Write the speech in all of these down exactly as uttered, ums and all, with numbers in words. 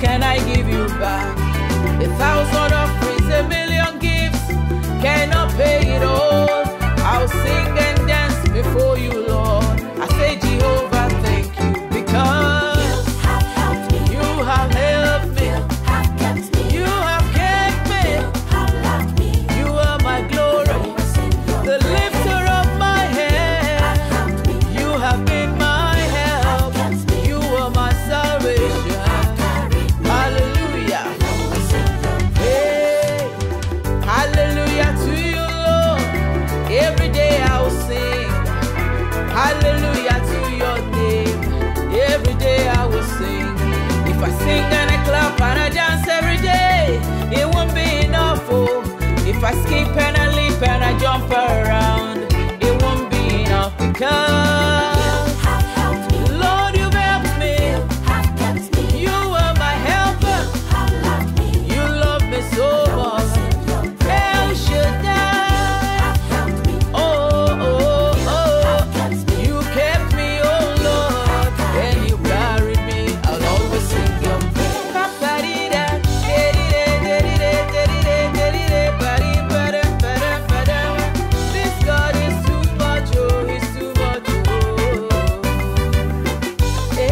can I give you back? A thousand offerings, a million gifts cannot pay it all. I'll sing and dance before you, Lord. I say, Jehovah, thank you, because you have helped me. You have helped me. You have kept me. You have kept me. You have loved me. You are my glory, the lifter of my head. You have been my help. You are my salvation. Hallelujah. Hey, hallelujah to you, Lord. Every day I'll sing hallelujah to your name. Every day I will sing. If I sing and I clap and I dance every day, it won't be enough. Oh, if I skip and I leap and I jump around, it won't be enough, because Lord, you've helped me. You are my helper. You love me so much. El Shaddai. Oh, oh, oh. You kept me, oh Lord. And you carried me. I'll always sing your praise. Pa-pa-dee-da, de-dee-da, de-dee-da, de-dee-da, de-dee-da, ba-dee-ba-da, ba-da, ba-da. This God is too much, oh, he's too much, oh. Eh,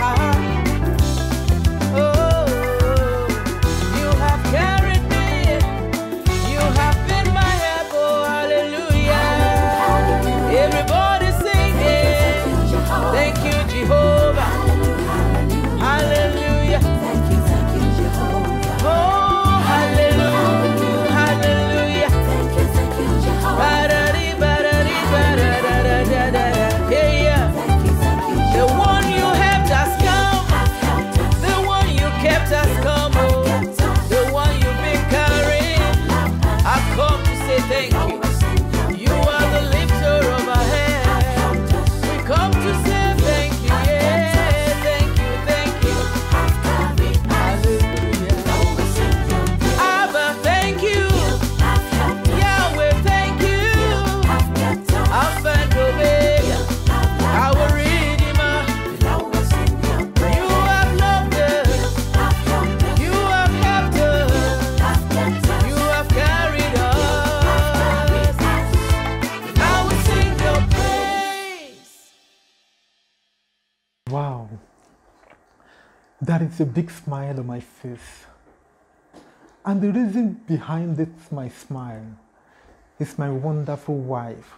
ah. Oh, you have carried me. You have been my help. Oh, hallelujah. Everybody sing it. Thank you, Jehovah. Hallelujah. Oh, hallelujah. Hallelujah. Ba-da-dee, ba-da-dee, ba-da-da-da-da-da. Yeah, yeah. The one you helped us come. The one you kept us come, oh. The one you've been carrying. I've come to say thank you. You are the lifter of our head. We come to say thank you, yeah. Thank you, thank you. Hallelujah. Abba, thank you. Yahweh, thank you. Alpha and Omega, our Redeemer. You have loved us. You have helped us. You have carried us. I will sing your praise. Wow. That is a big smile on my face. And the reason behind it, my smile is my wonderful wife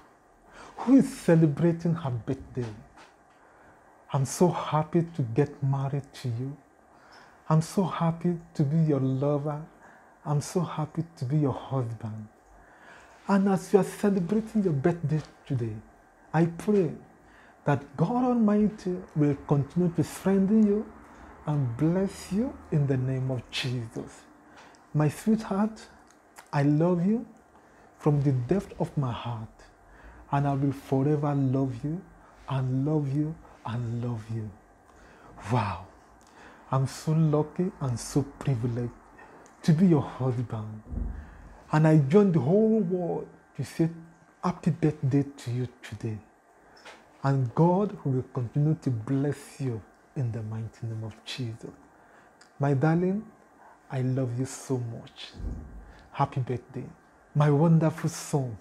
who is celebrating her birthday. I'm so happy to get married to you. I'm so happy to be your lover. I'm so happy to be your husband. And as you are celebrating your birthday today, I pray that God Almighty will continue to strengthen you and bless you in the name of Jesus. My sweetheart, I love you from the depth of my heart, and I will forever love you and love you and love you. Wow, I'm so lucky and so privileged to be your husband. And I join the whole world to say happy birthday to you today. And God will continue to bless you in the mighty name of Jesus. My darling, I love you so much. Happy birthday. My wonderful son,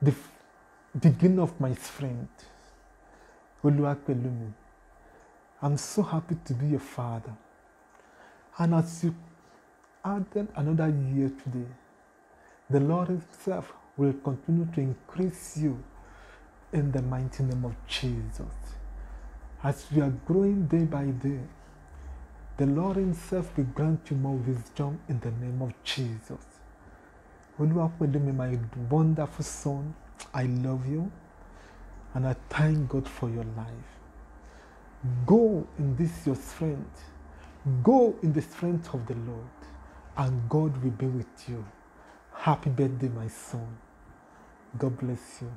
the beginning of my friend, Oluwapelumi. I'm so happy to be your father. And as you added another year today, the Lord Himself will continue to increase you in the mighty name of Jesus. As you are growing day by day, the Lord Himself will grant you more wisdom in the name of Jesus. Oluwapelumi, my wonderful son, I love you and I thank God for your life. Go in this your strength. Go in the strength of the Lord, and God will be with you. Happy birthday, my son. God bless you.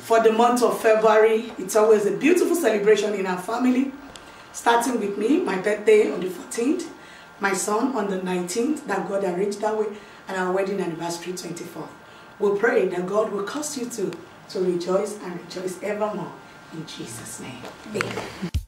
For the month of February, it's always a beautiful celebration in our family, starting with me, my birthday on the fourteenth, my son on the nineteenth, that God arranged that way, and our wedding anniversary twenty-fourth. We pray that God will cause you to, to rejoice and rejoice evermore. In Jesus' name, amen.